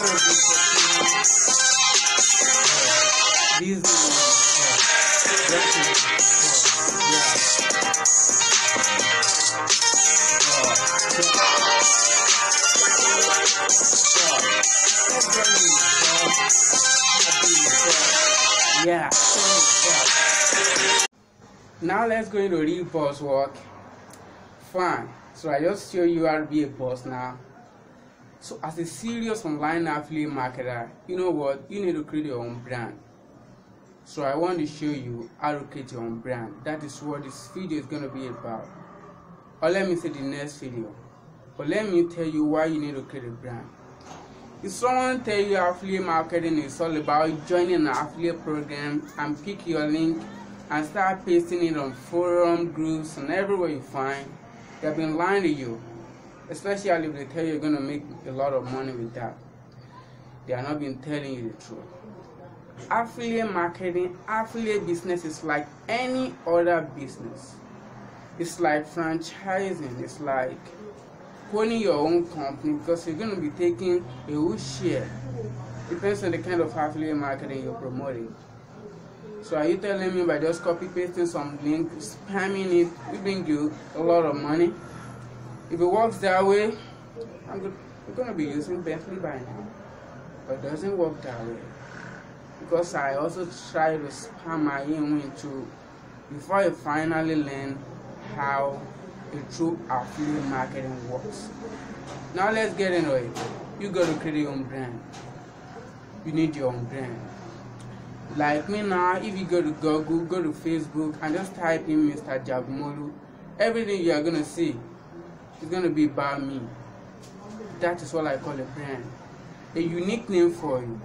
Yeah. Now let's go into real boss work. Fine. So I just show you how to be a boss now. So as a serious online affiliate marketer, you know what? You need to create your own brand. So I want to show you how to create your own brand. That is what this video is going to be about. Or let me say the next video. But let me tell you why you need to create a brand. If someone tells you affiliate marketing is all about joining an affiliate program and pick your link and start pasting it on forum, groups, and everywhere you find, they've been lying to you. Especially if they tell you you're going to make a lot of money with that. They are not been telling you the truth. Affiliate marketing, affiliate business is like any other business. It's like franchising. It's like owning your own company, because you're going to be taking a whole share. Depends on the kind of affiliate marketing you're promoting. So are you telling me by just copy pasting some link, spamming it, it brings you a lot of money? If it works that way, I'm going to be using Bentley by now. But it doesn't work that way, because I also try to spam my email too before I finally learn how the true affiliate marketing works. Now let's get into it. You got to create your own brand. You need your own brand. Like me now, if you go to Google, go to Facebook and just type in Mr. Jagmullo, everything you are going to see is going to be about me. That is what I call a brand. A unique name for you.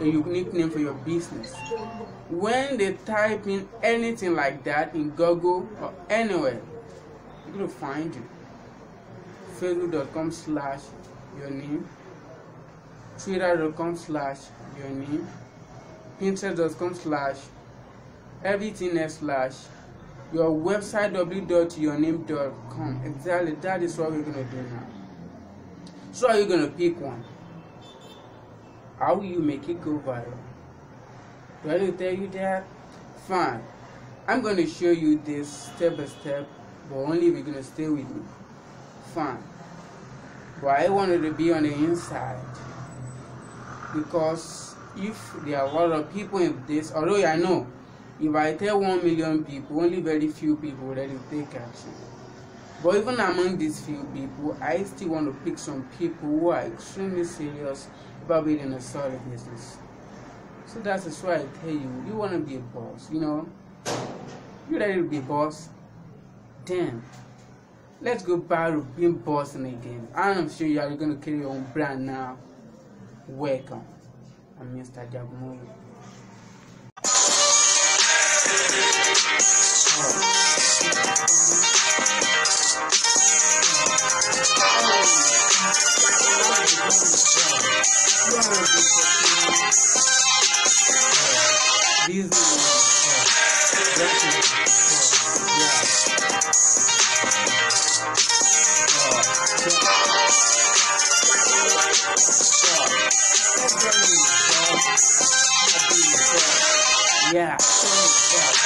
A unique name for your business. When they type in anything like that in Google or anywhere, you're going to find you. Facebook.com/your name. Twitter.com/your name. Pinterest.com/everything/your website www.yourname.com. Exactly, that is what we're going to do now. So are you going to pick one? How will you make it go viral? Do I tell you that? Fine. I'm going to show you this step by step, but only if you're going to stay with me. Fine. But I wanted to be on the inside, because if there are a lot of people in this, although I know if I tell 1 million people, only very few people that will take action. But even among these few people, I still want to pick some people who are extremely serious about being in a solid business. So that's why I tell you, you want to be a boss, you know? You ready to be a boss? Then let's go back to being bossing again. I'm sure you are going to create your own brand now. Welcome. I'm Mr. Jagmullo. Yeah.